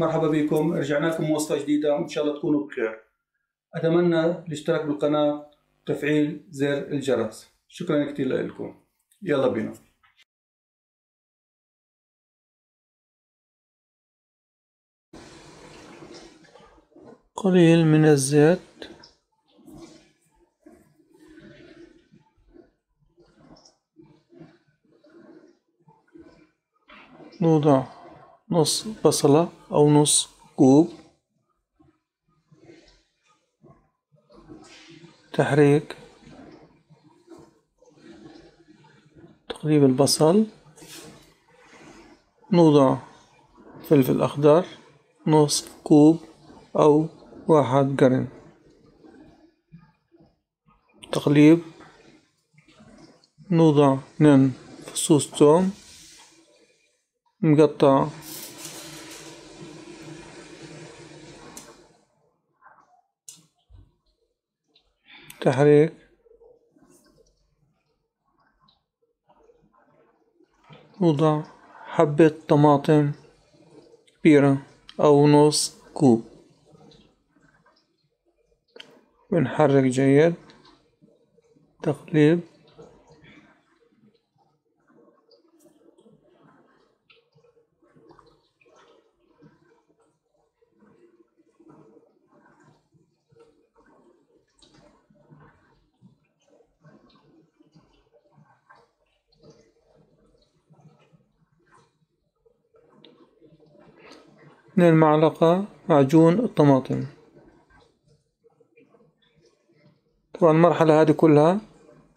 مرحبا بكم، رجعنا لكم وصفة جديدة وإن شاء الله تكونوا بخير. أتمنى الاشتراك بالقناة وتفعيل زر الجرس. شكرا كثير لكم. يلا بينا. قليل من الزيت، نوضع نص بصلة أو نص كوب، تحريك تقليب البصل، نوضع فلفل أخضر نصف كوب أو 1 جرام، تقليب، نوضع 2 فصوص ثوم مقطع، تحريك، نوضع حبة طماطم كبيرة أو نص كوب ونحرك جيد، تقليب، من 2 معلقة معجون الطماطم. طبعا المرحلة هذه كلها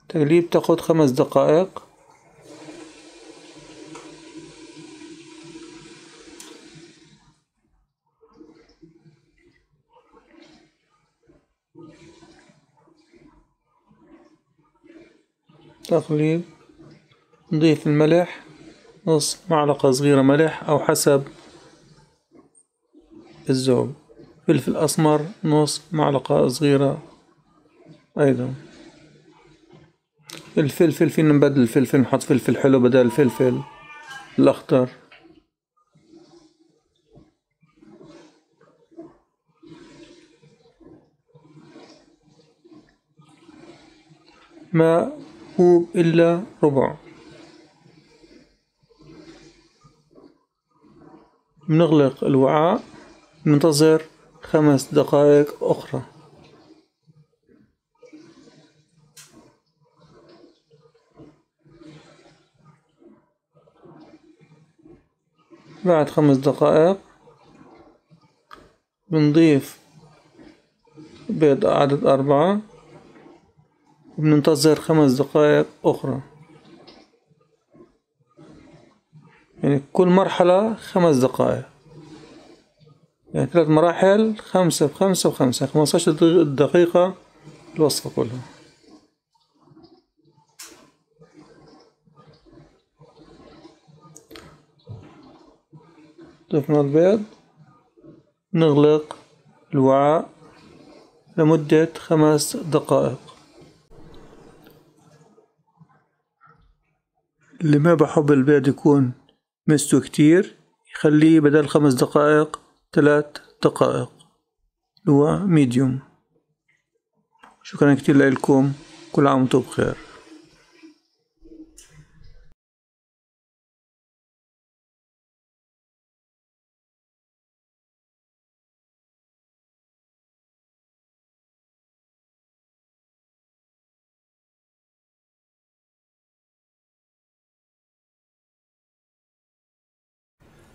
تقليب تاخد 5 دقائق. تقليب، نضيف الملح، نص معلقة صغيرة ملح أو حسب الذوق، فلفل أسمر نص معلقة صغيرة أيضا، الفلفل فينا نبدل الفلفل، نحط فلفل حلو بدل الفلفل الأخضر، ماء كوب إلا ربع، بنغلق الوعاء، ننتظر 5 دقائق أخرى. بعد 5 دقائق بنضيف بيض عدد 4 وبننتظر 5 دقائق أخرى، يعني كل مرحلة 5 دقائق، يعني 3 مراحل، 5 ب5 ب5، 15 دقيقة الوصفة كلها. ضفنا البيض، نغلق الوعاء لمدة 5 دقائق. اللي ما بحب البيض يكون مستوي كتير يخليه بدل 5 دقائق 3 دقائق، هو ميديوم. شكرا كتير لكم، كل عام وانتم بخير.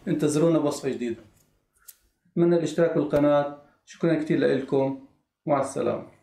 انتظرونا بوصفة جديدة. أتمنى الاشتراك بالقناة. شكرا كتير لكم، مع السلامة.